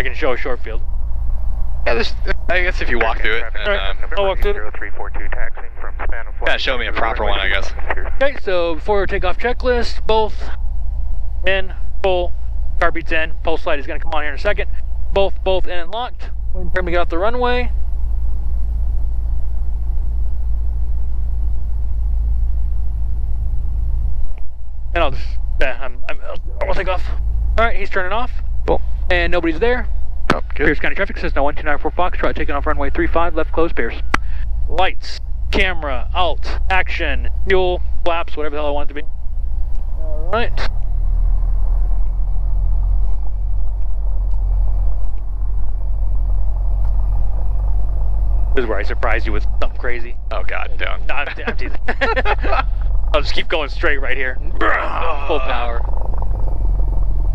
I can show a short field. Yeah, this, I guess if you walk through it. I'll walk through it. Yeah, show me a proper one, I guess. Okay, so before takeoff checklist, both in, full, carbeats in, pulse light is going to come on here in a second. Both in and locked. We're going to get off the runway. And I'll just, I'll take off. All right, he's turning off. Cool. And nobody's there. Oh, Pierce County traffic says now 1294 Foxtrot taking off runway 35 left close Pierce. Lights, camera, alt, action, fuel, flaps, whatever the hell I want it to be. All right. This is where I surprise you with something crazy. Oh God, don't. No, I'm teasing. I'll just keep going straight right here. Full power.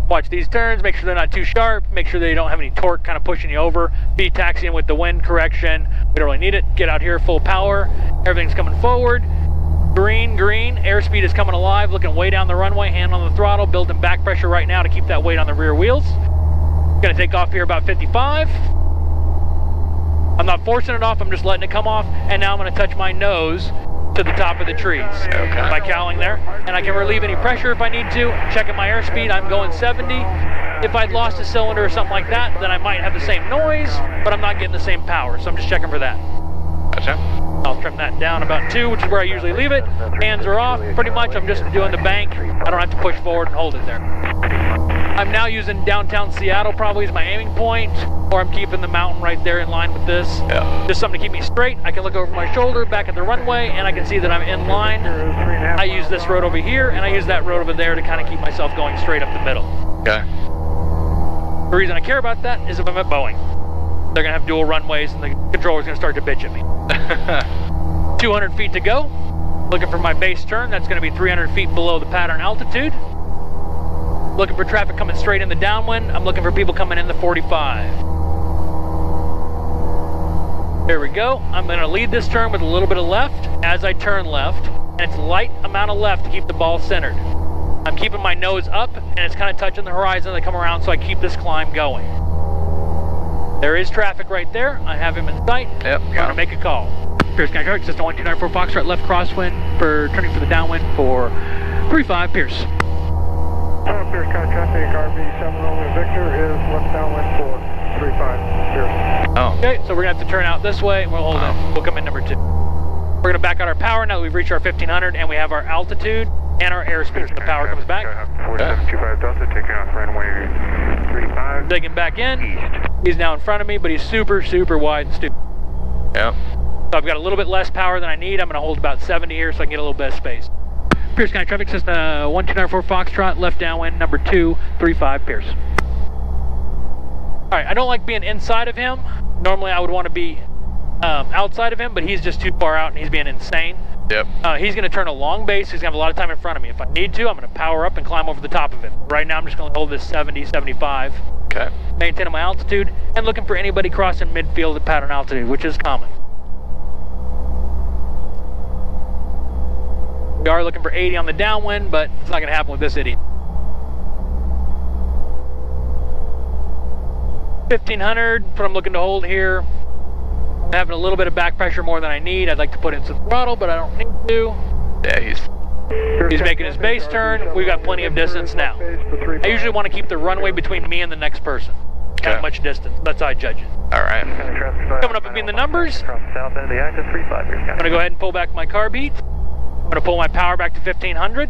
Watch these turns, make sure they're not too sharp, make sure they don't have any torque kind of pushing you over, be taxiing with the wind correction, we don't really need it, get out here full power, everything's coming forward, green, airspeed is coming alive, looking way down the runway, hand on the throttle, building back pressure right now to keep that weight on the rear wheels. Gonna take off here about 55, I'm not forcing it off, I'm just letting it come off, and now I'm gonna touch my nose to the top of the trees by cowling there, and I can relieve any pressure if I need to. Checking my airspeed, I'm going 70. If I'd lost a cylinder or something like that, then I might have the same noise, but I'm not getting the same power, so I'm just checking for that. Gotcha. I'll trim that down about 2, which is where I usually leave it. Hands are off, pretty much. I'm just doing the bank. I don't have to push forward and hold it there. I'm now using downtown Seattle probably as my aiming point, or I'm keeping the mountain right there in line with this. Yeah. Just something to keep me straight. I can look over my shoulder back at the runway and I can see that I'm in line. I use this road over here and I use that road over there to kind of keep myself going straight up the middle. Okay. The reason I care about that is if I'm at Boeing. They're gonna have dual runways and the controller's gonna start to bitch at me. 200 feet to go. Looking for my base turn. That's gonna be 300 feet below the pattern altitude. Looking for traffic coming straight in the downwind. I'm looking for people coming in the 45. There we go. I'm gonna lead this turn with a little bit of left as I turn left. And it's light amount of left to keep the ball centered. I'm keeping my nose up and it's kind of touching the horizon as I come around so I keep this climb going. There is traffic right there. I have him in sight. Yep, I'm gonna make a call. Pierce County traffic, system 1294 Foxtrot left crosswind for turning for the downwind for 35 Pierce. Pierce County traffic, RV Victor is left downwind for 35 Pierce. Oh. Okay, so we're gonna have to turn out this way and we'll hold it. We'll come in number 2. We're gonna back out our power now that we've reached our 1500 and we have our altitude and our airspeed. The power comes back. 4725 Delta taking off runway 35. Digging back in. East. He's now in front of me, but he's super wide and stupid. Yep. So I've got a little bit less power than I need. I'm gonna hold about 70 here so I can get a little bit of space. Pierce County traffic says 1294 Foxtrot left downwind number 235 Pierce. All right, I don't like being inside of him. Normally I would want to be outside of him, but he's just too far out and he's being insane. Yep. He's gonna turn a long base. He's gonna have a lot of time in front of me. If I need to, I'm gonna power up and climb over the top of him. Right now I'm just gonna hold this 70, 75. Okay. Maintaining my altitude and looking for anybody crossing midfield at pattern altitude, which is common. We are looking for 80 on the downwind, but it's not going to happen with this idiot. 1500, what I'm looking to hold here. I'm having a little bit of back pressure more than I need. I'd like to put in some throttle, but I don't need to. Yeah, he's making his base turn. We've got plenty of distance now. I usually want to keep the runway between me and the next person. Not much distance. That's how I judge it. All right. Coming up and being the numbers. I'm going to go ahead and pull back my carbeat. I'm gonna pull my power back to 1500.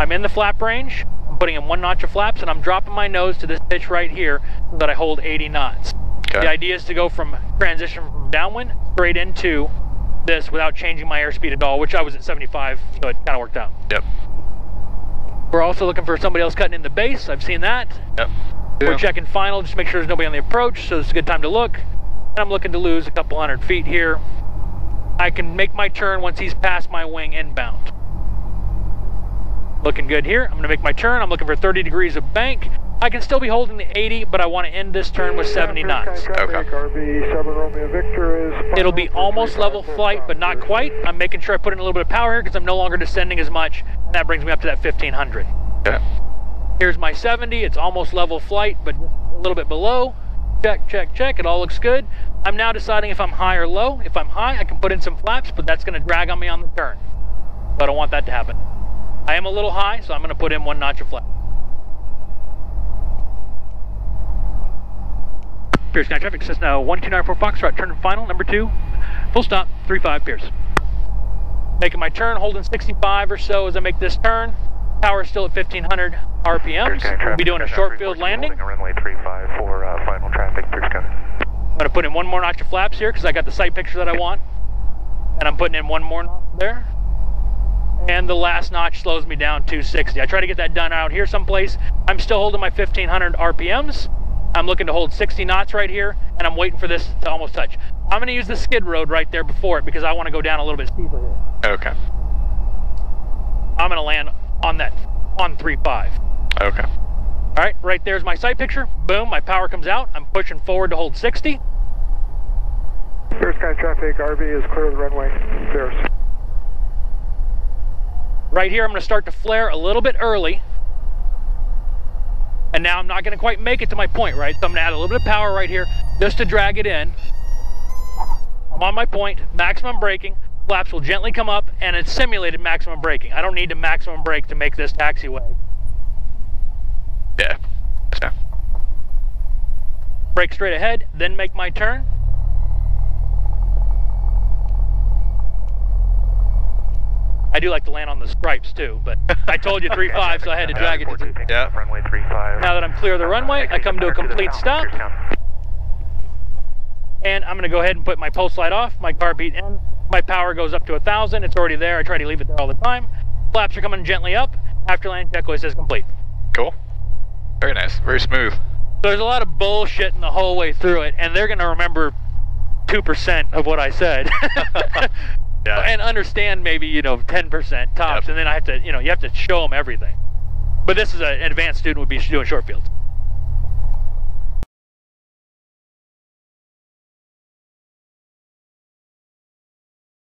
I'm in the flap range. I'm putting in one notch of flaps and I'm dropping my nose to this pitch right here so that I hold 80 knots. Okay. The idea is to go from transition from downwind straight into this without changing my airspeed at all, which I was at 75, so it kind of worked out. Yep. We're also looking for somebody else cutting in the base. I've seen that. Yep. We're checking final, just make sure there's nobody on the approach, so it's a good time to look. And I'm looking to lose a couple hundred feet here. I can make my turn once he's past my wing inbound. Looking good here. I'm going to make my turn. I'm looking for 30 degrees of bank. I can still be holding the 80, but I want to end this turn with 70 knots. Okay. It'll be almost level flight, but not quite. I'm making sure I put in a little bit of power here because I'm no longer descending as much. And that brings me up to that 1500. Okay. Here's my 70. It's almost level flight, but a little bit below. check, check, check. It all looks good. I'm now deciding if I'm high or low. If I'm high, I can put in some flaps, but that's going to drag on me on the turn. So I don't want that to happen. I am a little high, so I'm going to put in one notch of flap. Pierce County traffic says now 1294 Foxtrot, turn final, number 2, full stop, 35 Pierce. Making my turn, holding 65 or so as I make this turn. Tower is still at 1500 RPMs. We'll be doing a short field landing. Runway 35 for final traffic, Pierce County. I'm going to put in one more notch of flaps here because I got the sight picture that I want. And I'm putting in one more notch there. And the last notch slows me down 260. I try to get that done out here someplace. I'm still holding my 1500 RPMs. I'm looking to hold 60 knots right here, and I'm waiting for this to almost touch. I'm going to use the skid road right there before it because I want to go down a little bit steeper here. Okay. I'm going to land on that, on 3.5. Okay. All right, right there's my sight picture. Boom, my power comes out. I'm pushing forward to hold 60. Pierce County traffic, RV is clear of the runway. Pierce. Right here, I'm going to start to flare a little bit early. And now I'm not going to quite make it to my point, right? So I'm going to add a little bit of power right here just to drag it in. I'm on my point, maximum braking. Flaps will gently come up, and it's simulated maximum braking. I don't need to maximum brake to make this taxiway. Yeah. So. Brake straight ahead, then make my turn. I do like to land on the stripes too, but I told you 3.5, so I had to drag it to 2. Yeah. Runway 35. Now that I'm clear of the runway, I come to a complete stop. And I'm going to go ahead and put my pulse light off, my car beat in. My power goes up to 1000. It's already there. I try to leave it there all the time. Flaps are coming gently up. After land checklist is complete. Cool. Very nice. Very smooth. So there's a lot of bullshit in the whole way through it, and they're going to remember 2% of what I said. Yeah. And understand maybe, you know, 10% tops, yep. And then I have to, you know, you have to show them everything. But this is an advanced student would be doing short fields.